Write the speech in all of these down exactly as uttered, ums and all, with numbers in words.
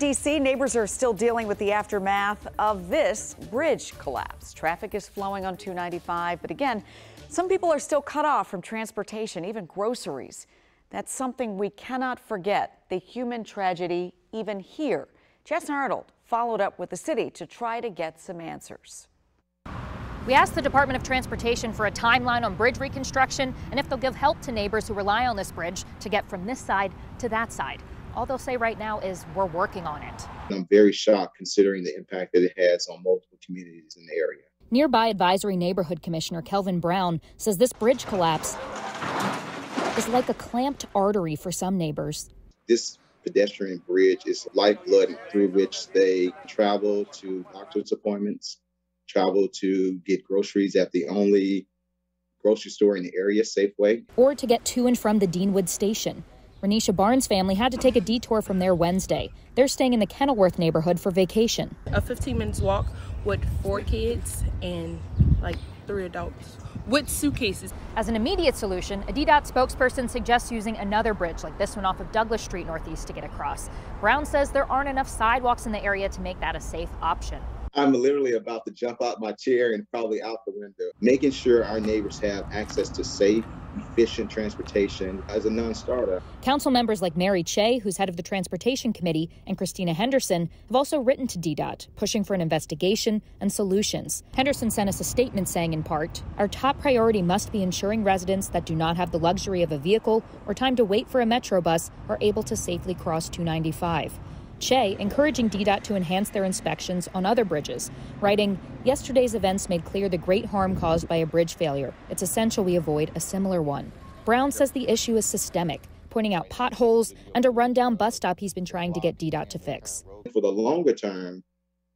D C neighbors are still dealing with the aftermath of this bridge collapse. Traffic is flowing on two ninety-five, but again, some people are still cut off from transportation, even groceries. That's something we cannot forget, the human tragedy even here. Jess Arnold followed up with the city to try to get some answers. We asked the Department of Transportation for a timeline on bridge reconstruction and if they'll give help to neighbors who rely on this bridge to get from this side to that side. All they'll say right now is we're working on it. I'm very shocked considering the impact that it has on multiple communities in the area. Nearby Advisory Neighborhood Commissioner Kelvin Brown says this bridge collapse is like a clamped artery for some neighbors. This pedestrian bridge is lifeblood through which they travel to doctor's appointments, travel to get groceries at the only grocery store in the area, Safeway. Or to get to and from the Deanwood Station. Renisha Barnes' family had to take a detour from there Wednesday. They're staying in the Kenilworth neighborhood for vacation. A fifteen minutes walk with four kids and like three adults with suitcases. As an immediate solution, a D DOT spokesperson suggests using another bridge like this one off of Douglas Street Northeast to get across. Brown says there aren't enough sidewalks in the area to make that a safe option. I'm literally about to jump out my chair and probably out the window. Making sure our neighbors have access to safe, efficient transportation is a non-starter. Council members like Mary Che, who's head of the Transportation Committee, and Christina Henderson have also written to D DOT, pushing for an investigation and solutions. Henderson sent us a statement saying, in part, our top priority must be ensuring residents that do not have the luxury of a vehicle or time to wait for a metro bus are able to safely cross two ninety-five. Che encouraging D DOT to enhance their inspections on other bridges, writing, yesterday's events made clear the great harm caused by a bridge failure. It's essential we avoid a similar one. Brown says the issue is systemic, pointing out potholes and a rundown bus stop he's been trying to get D DOT to fix. For the longer term,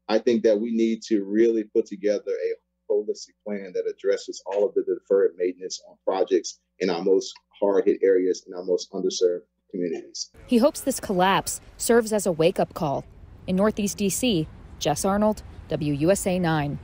I think that we need to really put together a holistic plan that addresses all of the deferred maintenance on projects in our most hard-hit areas, in our most underserved communities. He hopes this collapse serves as a wake-up call. In Northeast D C, Jess Arnold, W U S A nine.